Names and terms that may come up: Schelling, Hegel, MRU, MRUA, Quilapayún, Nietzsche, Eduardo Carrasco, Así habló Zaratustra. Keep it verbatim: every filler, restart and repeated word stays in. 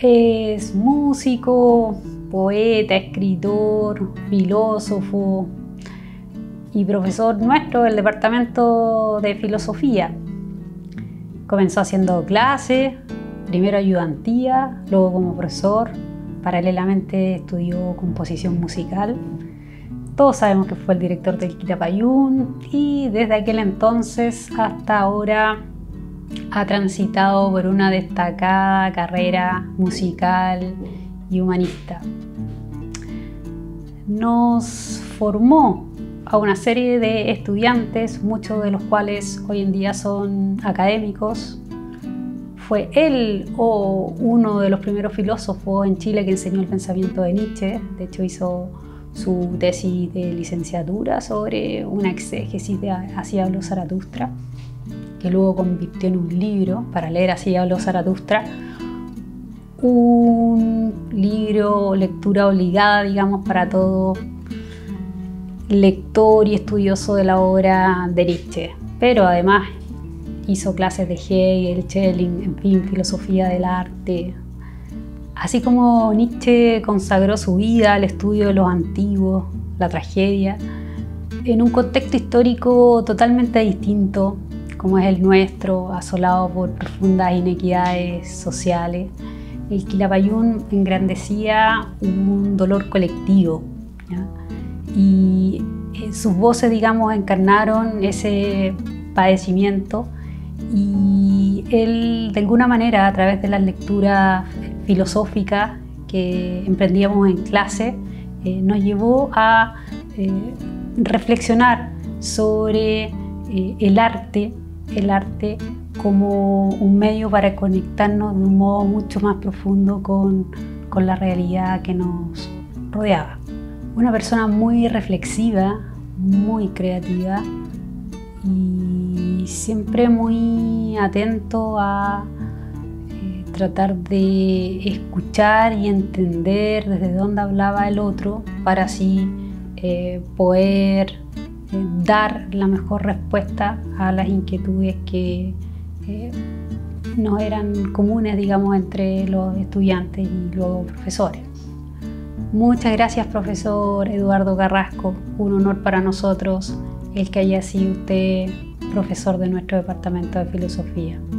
Es músico, poeta, escritor, filósofo y profesor nuestro del departamento de filosofía. Comenzó haciendo clases, primero ayudantía, luego como profesor. Paralelamente estudió composición musical. Todos sabemos que fue el director del Quilapayún y desde aquel entonces hasta ahora ha transitado por una destacada carrera musical y humanista. Nos formó a una serie de estudiantes, muchos de los cuales hoy en día son académicos. Fue él o uno de los primeros filósofos en Chile que enseñó el pensamiento de Nietzsche. De hecho, hizo su tesis de licenciatura sobre una exégesis de Así habló Zaratustra, que luego convirtió en un libro para leer Así habló Zaratustra. Un libro, lectura obligada, digamos, para todo lector y estudioso de la obra de Nietzsche. Pero además hizo clases de Hegel, Schelling, en fin, filosofía del arte. Así como Nietzsche consagró su vida al estudio de los antiguos, la tragedia, en un contexto histórico totalmente distinto, como es el nuestro, asolado por profundas inequidades sociales, el Quilapayún engrandecía un dolor colectivo, ¿ya? Y sus voces, digamos, encarnaron ese padecimiento, y él, de alguna manera, a través de las lecturas filosóficas que emprendíamos en clase, eh, nos llevó a eh, reflexionar sobre eh, el arte, el arte como un medio para conectarnos de un modo mucho más profundo con, con la realidad que nos rodeaba. Una persona muy reflexiva, muy creativa y siempre muy atento a eh, tratar de escuchar y entender desde dónde hablaba el otro para así eh, poder eh, dar la mejor respuesta a las inquietudes que Eh, no eran comunes, digamos, entre los estudiantes y luego profesores. Muchas gracias, profesor Eduardo Carrasco. Un honor para nosotros el que haya sido usted profesor de nuestro departamento de filosofía.